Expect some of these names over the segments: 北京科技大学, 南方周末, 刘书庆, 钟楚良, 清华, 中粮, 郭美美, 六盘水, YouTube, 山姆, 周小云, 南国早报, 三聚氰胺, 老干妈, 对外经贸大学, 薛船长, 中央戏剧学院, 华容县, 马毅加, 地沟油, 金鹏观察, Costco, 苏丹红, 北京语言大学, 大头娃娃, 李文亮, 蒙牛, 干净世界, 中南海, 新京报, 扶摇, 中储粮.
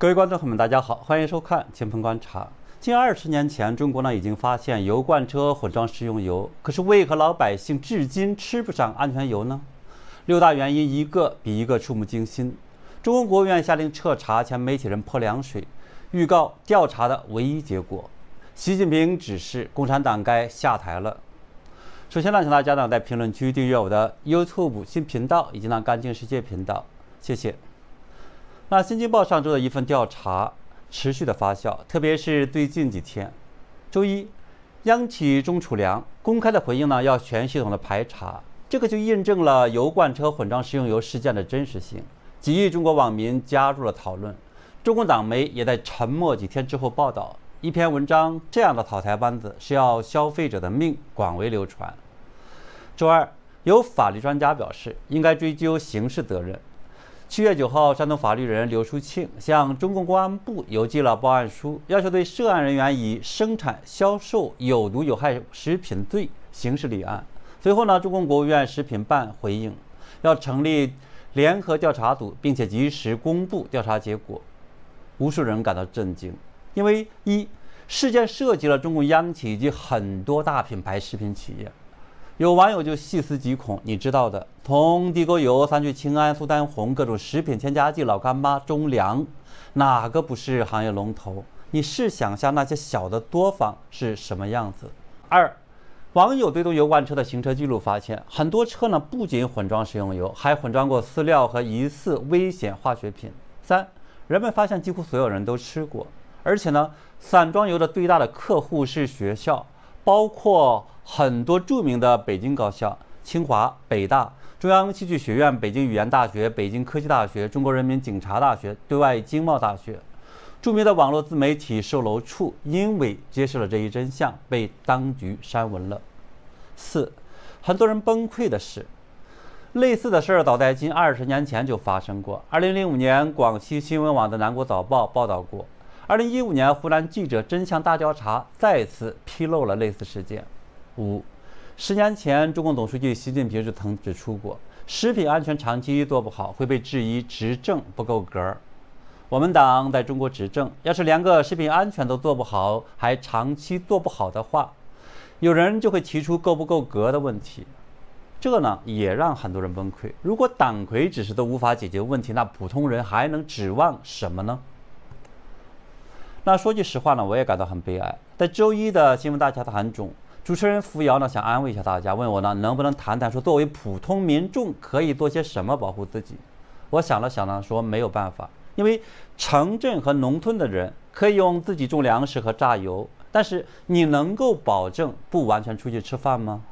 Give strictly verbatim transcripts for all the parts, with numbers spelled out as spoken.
各位观众朋友们，大家好，欢迎收看《金鹏观察》。近二十年前，中国呢已经发现油罐车混装食用油，可是为何老百姓至今吃不上安全油呢？六大原因一个比一个触目惊心。中共国务院下令彻查前媒体人泼凉水，预告调查的唯一结果。习近平指示共产党该下台了。 首先呢，请大家呢在评论区订阅我的 YouTube 新频道以及呢干净世界频道，谢谢。那新京报上周的一份调查持续的发酵，特别是最近几天。周一，央企钟楚良公开的回应呢要全系统的排查，这个就印证了油罐车混装食用油事件的真实性。几亿中国网民加入了讨论，中共党媒也在沉默几天之后报道。 一篇文章，这样的草台班子是要消费者的命，广为流传。周二，有法律专家表示，应该追究刑事责任。七月九号，山东法律人刘书庆向中共公安部邮寄了报案书，要求对涉案人员以生产、销售有毒有害食品罪刑事立案。随后呢，中共国务院食品办回应，要成立联合调查组，并且及时公布调查结果。无数人感到震惊。 因为一事件涉及了中共央企以及很多大品牌食品企业，有网友就细思极恐。你知道的，从地沟油、三聚氰胺、苏丹红各种食品添加剂、老干妈、中粮，哪个不是行业龙头？你试想下那些小的作坊是什么样子。二，网友对踪油罐车的行车记录发现，很多车呢不仅混装食用油，还混装过饲料和疑似危险化学品。三，人们发现几乎所有人都吃过。 而且呢，散装油的最大的客户是学校，包括很多著名的北京高校，清华、北大、中央戏剧学院、北京语言大学、北京科技大学、中国人民警察大学、对外经贸大学。著名的网络自媒体售楼处，因为揭示了这一真相，被当局删文了。四，很多人崩溃的是。 类似的事儿早在近二十年前就发生过。二零零五年，广西新闻网的《南国早报》报道过。 二零一五年，湖南记者真相大调查再次披露了类似事件。五，十年前，中共总书记习近平就曾指出过，食品安全长期做不好会被质疑执政不够格儿。我们党在中国执政，要是连个食品安全都做不好，还长期做不好的话，有人就会提出够不够格的问题。这呢，也让很多人崩溃。如果党魁指示都无法解决问题，那普通人还能指望什么呢？ 那说句实话呢，我也感到很悲哀。在周一的新闻大家谈中，主持人扶摇呢想安慰一下大家，问我呢能不能谈谈说作为普通民众可以做些什么保护自己。我想了想呢，说没有办法，因为城镇和农村的人可以用自己种粮食和榨油，但是你能够保证不完全出去吃饭吗？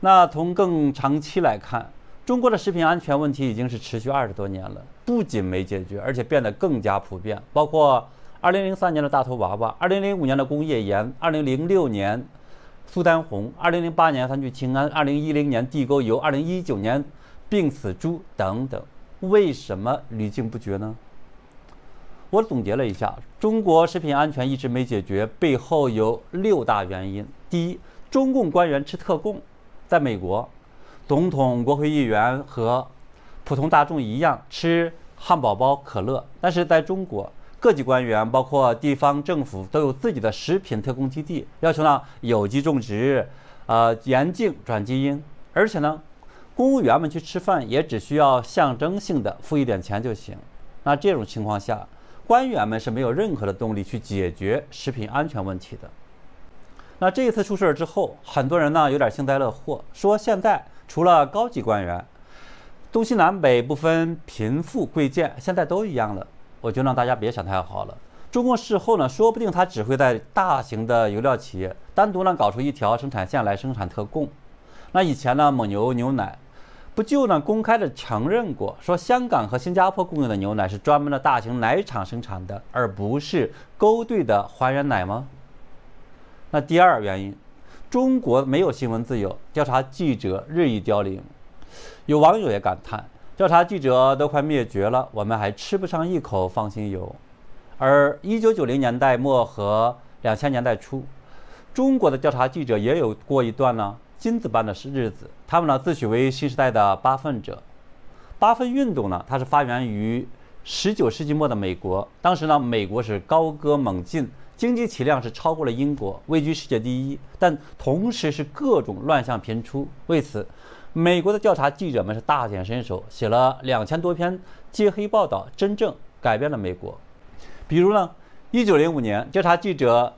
那从更长期来看，中国的食品安全问题已经是持续二十多年了，不仅没解决，而且变得更加普遍，包括。 二零零三年的大头娃娃，二零零五年的工业盐，二零零六年苏丹红，二零零八年三聚氰胺，二零一零年地沟油，二零一九年病死猪等等，为什么屡禁不绝呢？我总结了一下，中国食品安全一直没解决，背后有六大原因。第一，中共官员吃特供，在美国，总统、国会议员和普通大众一样吃汉堡包、可乐，但是在中国。 各级官员，包括地方政府，都有自己的食品特供基地，要求呢有机种植，呃，严禁转基因。而且呢，公务员们去吃饭也只需要象征性的付一点钱就行。那这种情况下，官员们是没有任何的动力去解决食品安全问题的。那这一次出事之后，很多人呢有点幸灾乐祸，说现在除了高级官员，东西南北不分贫富贵贱，现在都一样了。 我就让大家别想太好了。中共事后呢，说不定他只会在大型的油料企业单独呢搞出一条生产线来生产特供。那以前呢，蒙牛牛奶不就呢公开的承认过，说香港和新加坡供应的牛奶是专门的大型奶厂生产的，而不是勾兑的还原奶吗？那第二原因，中国没有新闻自由，调查记者日益凋零。有网友也感叹。 调查记者都快灭绝了，我们还吃不上一口放心油。而一九九零年代末和两千年代初，中国的调查记者也有过一段呢金子般的日子。他们呢自诩为新时代的八分者。八分运动呢，它是发源于十九世纪末的美国，当时呢，美国是高歌猛进，经济体量是超过了英国，位居世界第一，但同时是各种乱象频出。为此，美国的调查记者们是大显身手，写了两千多篇揭黑报道，真正改变了美国。比如呢，一九零五年，调查记者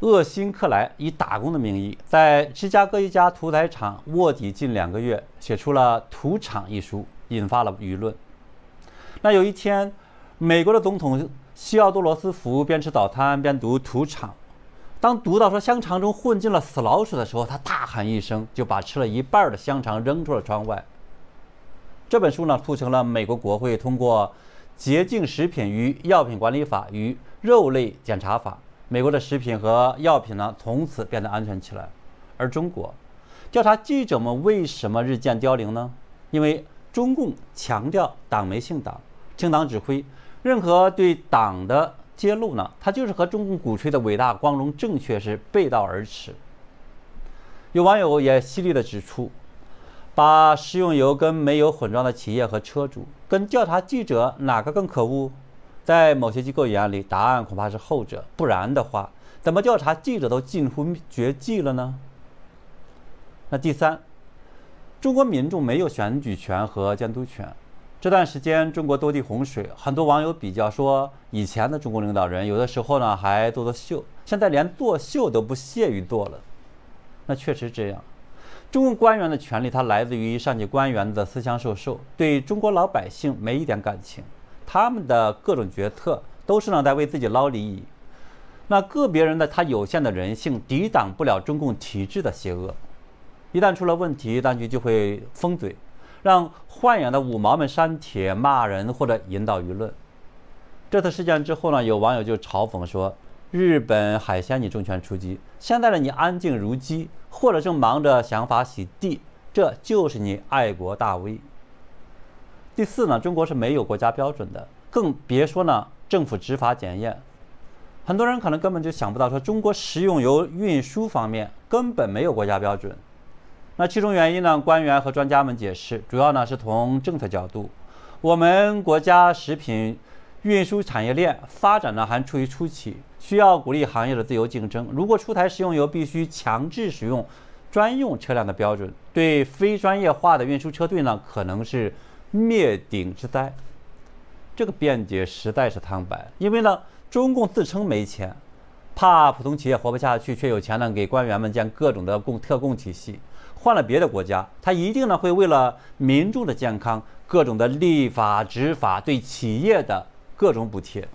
厄辛克莱以打工的名义，在芝加哥一家屠宰场卧底近两个月，写出了《屠场》一书，引发了舆论。 那有一天，美国的总统西奥多·罗斯福边吃早餐边读《屠场》，当读到说香肠中混进了死老鼠的时候，他大喊一声，就把吃了一半的香肠扔出了窗外。这本书呢，促成了美国国会通过《洁净食品与药品管理法》与《肉类检查法》，美国的食品和药品呢，从此变得安全起来。而中国，调查记者们为什么日渐凋零呢？因为中共强调党媒姓党。 听党指挥，任何对党的揭露呢，它就是和中共鼓吹的伟大、光荣、正确是背道而驰。有网友也犀利地指出，把食用油跟煤油混装的企业和车主，跟调查记者哪个更可恶？在某些机构眼里，答案恐怕是后者。不然的话，怎么调查记者都近乎绝迹了呢？那第三，中国民众没有选举权和监督权。 这段时间，中国多地洪水，很多网友比较说，以前的中国领导人有的时候呢还做做秀，现在连做秀都不屑于做了。那确实这样，中共官员的权力，它来自于上级官员的私相授受，对中国老百姓没一点感情，他们的各种决策都是呢在为自己捞利益。那个别人的他有限的人性，抵挡不了中共体制的邪恶，一旦出了问题，当局就会封嘴。 让豢养的五毛们删帖、骂人或者引导舆论。这次事件之后呢，有网友就嘲讽说：“日本海鲜你重拳出击，现在的你安静如鸡，或者正忙着想法洗地，这就是你爱国大 V。”第四呢，中国是没有国家标准的，更别说呢政府执法检验。很多人可能根本就想不到，说中国食用油运输方面根本没有国家标准。 那其中原因呢？官员和专家们解释，主要呢是从政策角度，我们国家食品运输产业链发展呢还处于初期，需要鼓励行业的自由竞争。如果出台食用油必须强制使用专用车辆的标准，对非专业化的运输车队呢可能是灭顶之灾。这个辩解实在是苍白，因为呢中共自称没钱，怕普通企业活不下去，却有钱呢给官员们建各种的供特供体系。 换了别的国家，他一定呢会为了民众的健康，各种的立法、执法，对企业的各种补贴。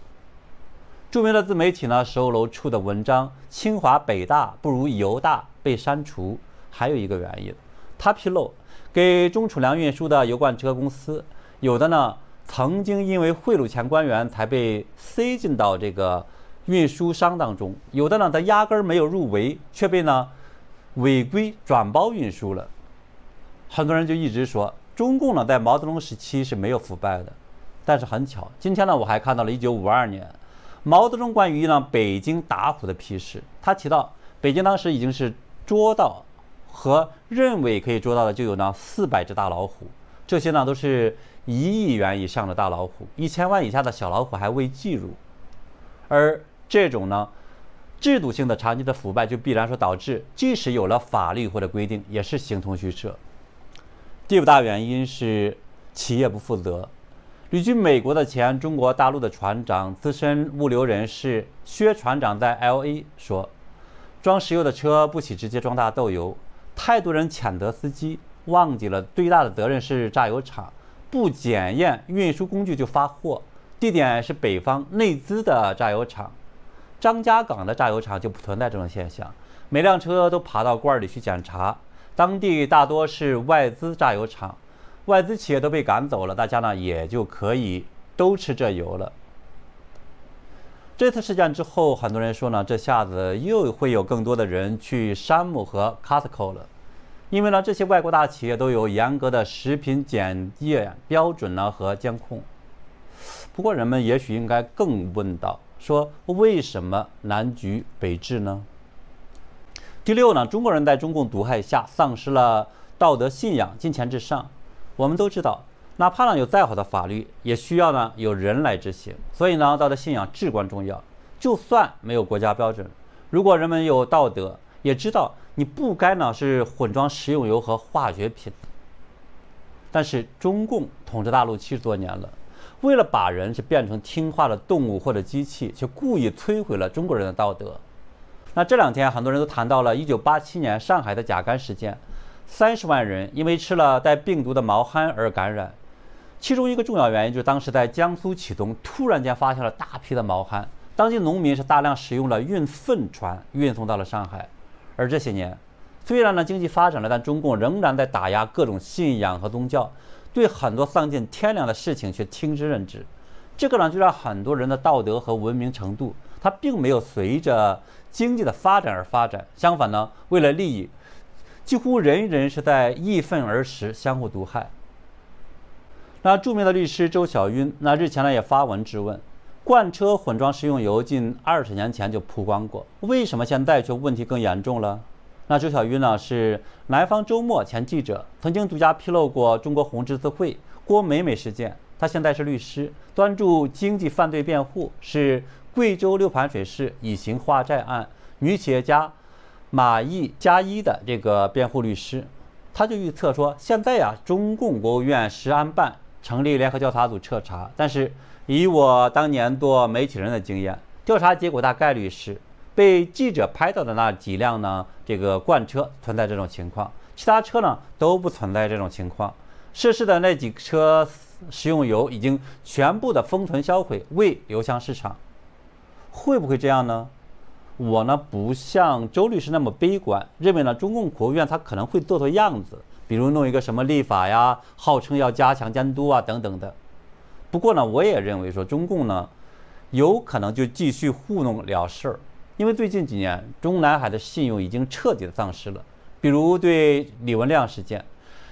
著名的自媒体呢，售楼处的文章“清华北大不如油大”被删除，还有一个原因，他披露给中储粮运输的油罐车公司，有的呢曾经因为贿赂前官员才被塞进到这个运输商当中，有的呢他压根儿没有入围，却被呢。 违规转包运输了，很多人就一直说中共呢在毛泽东时期是没有腐败的，但是很巧，今天呢我还看到了一九五二年毛泽东关于呢北京打虎的批示，他提到北京当时已经是捉到和认为可以捉到的就有呢四百只大老虎，这些呢都是一亿元以上的大老虎，一千万以下的小老虎还未计入，而这种呢。 制度性的长期的腐败，就必然说导致，即使有了法律或者规定，也是形同虚设。第五大原因是企业不负责。旅居美国的前中国大陆的船长、资深物流人士薛船长在 L A 说：“装石油的车不许直接装大豆油，太多人谴责司机，忘记了最大的责任是榨油厂，不检验运输工具就发货，地点是北方内资的榨油厂。” 张家港的榨油厂就不存在这种现象，每辆车都爬到罐里去检查。当地大多是外资榨油厂，外资企业都被赶走了，大家呢也就可以都吃这油了。这次事件之后，很多人说呢，这下子又会有更多的人去山姆和 Costco 了，因为呢这些外国大企业都有严格的食品检验标准呢和监控。不过人们也许应该更问到。 说为什么南橘北枳呢？第六呢，中国人在中共毒害下丧失了道德信仰，金钱至上。我们都知道，哪怕呢有再好的法律，也需要呢有人来执行。所以呢，道德信仰至关重要。就算没有国家标准，如果人们有道德，也知道你不该呢是混装食用油和化学品。但是中共统治大陆七十多年了，为了把人是变成听话的动物或者机器，却故意摧毁了中国人的道德。那这两天很多人都谈到了一九八七年上海的甲肝事件，三十万人因为吃了带病毒的毛蚶而感染。其中一个重要原因就是当时在江苏启东突然间发现了大批的毛蚶，当地农民是大量使用了运粪船运送到了上海。而这些年虽然呢经济发展了，但中共仍然在打压各种信仰和宗教，对很多丧尽天良的事情却听之任之。这个呢就让很多人的道德和文明程度它并没有随着经济的发展而发展，相反呢为了利益，几乎人人是在义愤而食，相互毒害。那著名的律师周小云那日前呢也发文质问，罐车混装食用油近二十年前就曝光过，为什么现在却问题更严重了？那周小云呢是南方周末前记者，曾经独家披露过中国红十字会、郭美美事件。她现在是律师，专注经济犯罪辩护，是贵州六盘水市以刑化债案女企业家马毅加一的这个辩护律师。他就预测说，现在呀、啊，中共国务院食安办成立联合调查组彻查，但是以我当年做媒体人的经验，调查结果大概率是被记者拍到的那几辆呢这个罐车存在这种情况，其他车呢都不存在这种情况。涉事的那几车食用油已经全部的封存销毁，未流向市场。会不会这样呢？我呢不像周律师那么悲观，认为呢中共国务院他可能会做做样子，比如弄一个什么立法呀，号称要加强监督啊等等的。不过呢我也认为说中共呢有可能就继续糊弄了事儿，因为最近几年中南海的信用已经彻底的丧失了，比如对李文亮事件，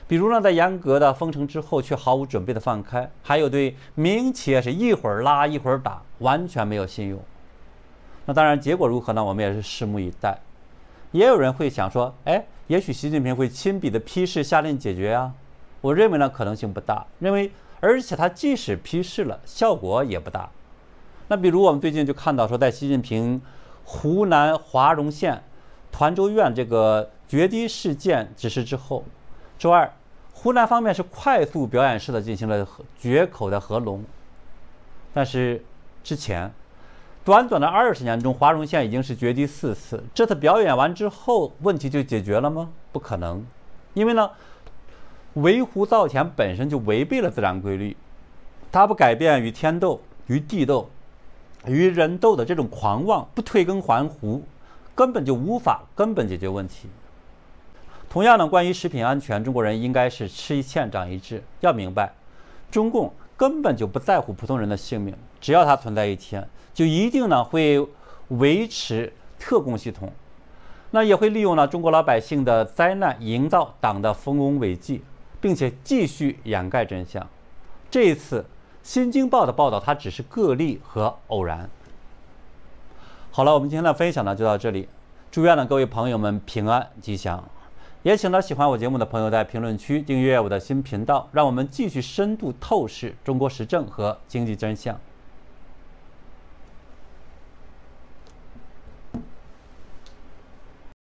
比如呢在严格的封城之后却毫无准备的放开，还有对民营企业是一会儿拉一会儿打，完全没有信用。那当然结果如何呢，我们也是拭目以待。也有人会想说，哎，也许习近平会亲笔的批示下令解决啊。我认为呢可能性不大，认为而且他即使批示了，效果也不大。那比如我们最近就看到说，在习近平湖南华容县团州院这个决堤事件指示之后，周二湖南方面是快速表演式的进行了决口的合龙。但是之前短短的二十年中，华容县已经是决堤四次。这次表演完之后，问题就解决了吗？不可能，因为呢，围湖造田本身就违背了自然规律，它不改变与天斗、与地斗、与人斗的这种狂妄，不退耕还湖，根本就无法根本解决问题。同样呢，关于食品安全，中国人应该是吃一堑长一智，要明白，中共根本就不在乎普通人的性命，只要它存在一天，就一定呢会维持特供系统，那也会利用呢中国老百姓的灾难营造党的丰功伟绩，并且继续掩盖真相。这一次《新京报》的报道它只是个例和偶然。好了，我们今天的分享呢就到这里，祝愿呢各位朋友们平安吉祥，也请到喜欢我节目的朋友在评论区订阅我的新频道，让我们继续深度透视中国时政和经济真相。